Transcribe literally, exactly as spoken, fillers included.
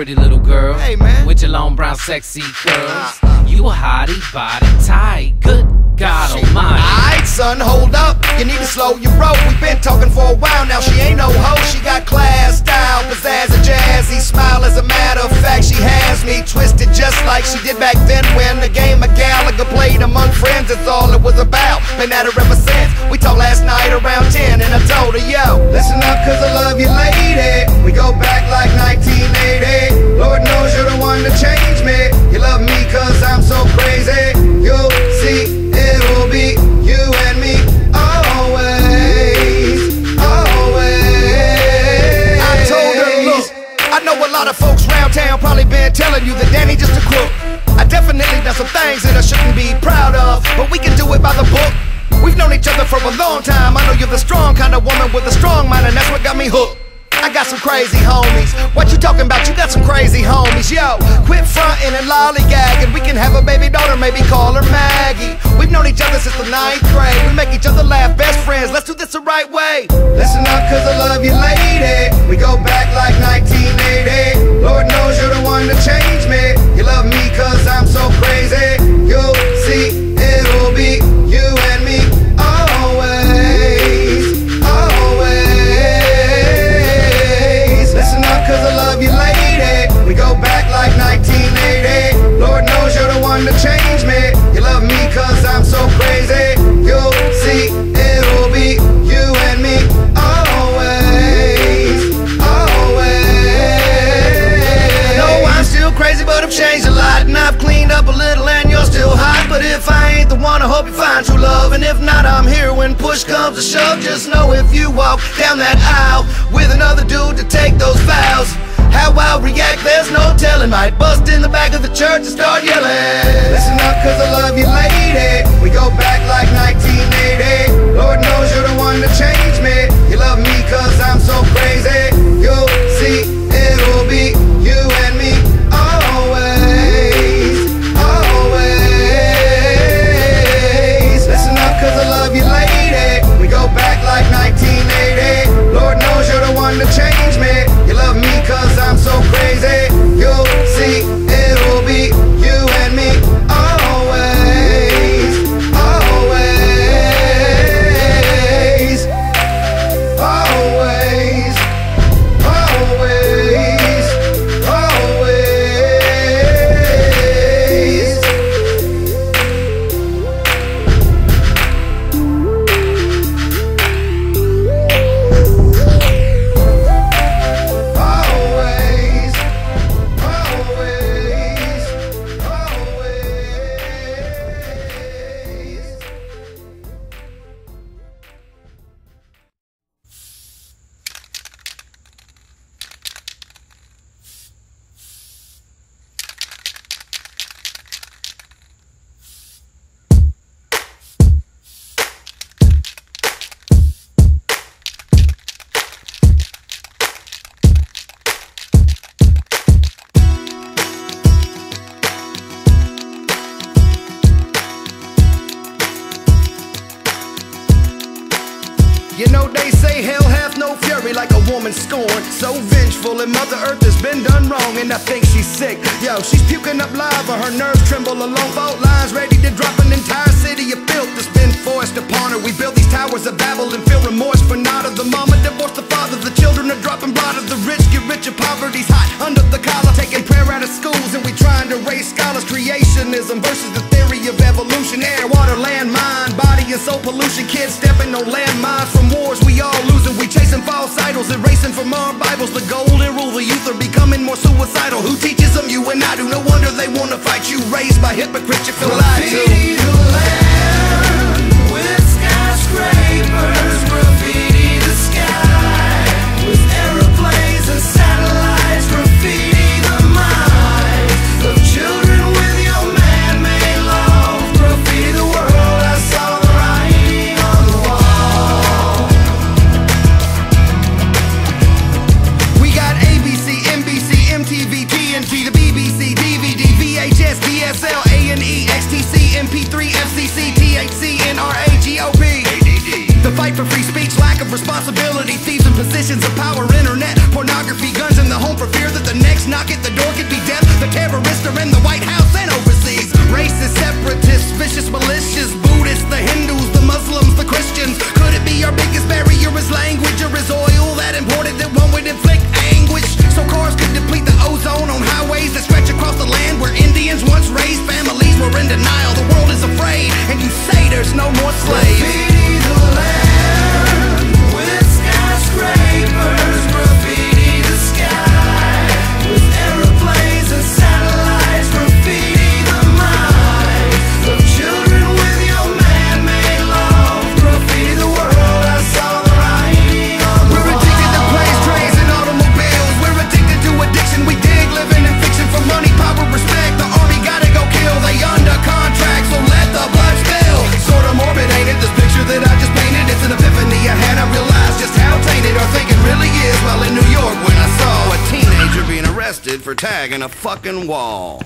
pretty little girl, hey, man. With your long brown sexy curls. Uh, uh. You a hottie, body tight, good God almighty. Alright son, hold up, you need to slow your roll. We've been talking for a while now, she ain't no hoe. She got class, style, pizzazz, a jazzy smile. As a matter of fact, she has me twisted just like she did back then when the game of Gallagher played among friends. That's all it was about, been at her ever since. We talked last night around ten and I told her, yo, listen up cause I love you lady. We go back like nineteen eighty. Lord knows you're the one to change me. You love me cause I'm so crazy. You'll see, it will be you and me always, always. I told her, look, I know a lot of folks round town probably been telling you that Danny just a crook. I definitely done some things that I shouldn't be proud of, but we can do it by the book. We've known each other for a long time. I know you're the strong kind of woman with a strong mind, and that's what got me hooked. I got some crazy homies. What you talking about? You got some crazy homies. Yo, quit frontin' and lollygagging. We can have a baby daughter, maybe call her Maggie. We've known each other since the ninth grade. We make each other laugh, best friends. Let's do this the right way. Listen up, cause I love you lady. We go back like nineteen eighty. Lord knows you're the one to change me. You love me cause I'm so crazy. You'll see, it'll be you and me always, always. Listen up cause I love you lady. We go back like nineteen eighty. Lord knows you're the one to change me. You love me cause I'm so crazy. You'll see, it'll be you and me always, always. No, I'm still crazy but I've changed a lot. And I've cleaned up a little and you're still hot. But if I ain't the one, I hope you find true love. And if not, I'm here when push comes to shove. Just know if you walk down that aisle with another dude to take those vows, how I'll react, there's no telling. Might bust in the back of the church and start yelling. Listen up cause I love you lady. We go back like nineteen eighty. Lord knows you're the one to change me. You love me cause I'm so crazy. You'll see, it'll be you and me always, always. Listen up cause I love you lady. We go back like nineteen eighty. Lord knows you're the one to change me. You love me cause I'm so crazy. You'll see, it'll be you and me always, always, always, always, always. Always, always, always. You know they say hell hath no fury like a woman scorned, so vengeful, and Mother Earth has been done wrong, and I think she's sick. Yo, she's puking up lava, her nerves tremble along fault lines, ready to drop an entire city of filth that's been forced upon her. We build these towers of Babel and feel remorse for not of the mama, divorce the father, the children are dropping blood. The rich get richer, poverty's hot under the collar, taking prayer out of schools, and we trying to raise scholars. Creationism versus the theory of evolution. Air, water, land, mind, body, and soul pollution. Kids stepping on landmines from wars we all losing. We chasing false idols, erasing from our Bibles the golden rule. The youth are becoming more suicidal. Who teaches them? You and I do. No wonder they wanna fight you. Raised by hypocrites, you feel lied to. Graffiti the land with skyscrapers. Graffiti the sky with airplanes and satellites. Graffiti the mind of children. T V, T N T, the B B C, D V D, V H S, D S L, A N E, X T C, M P three, F more slaves. For tagging a fucking wall.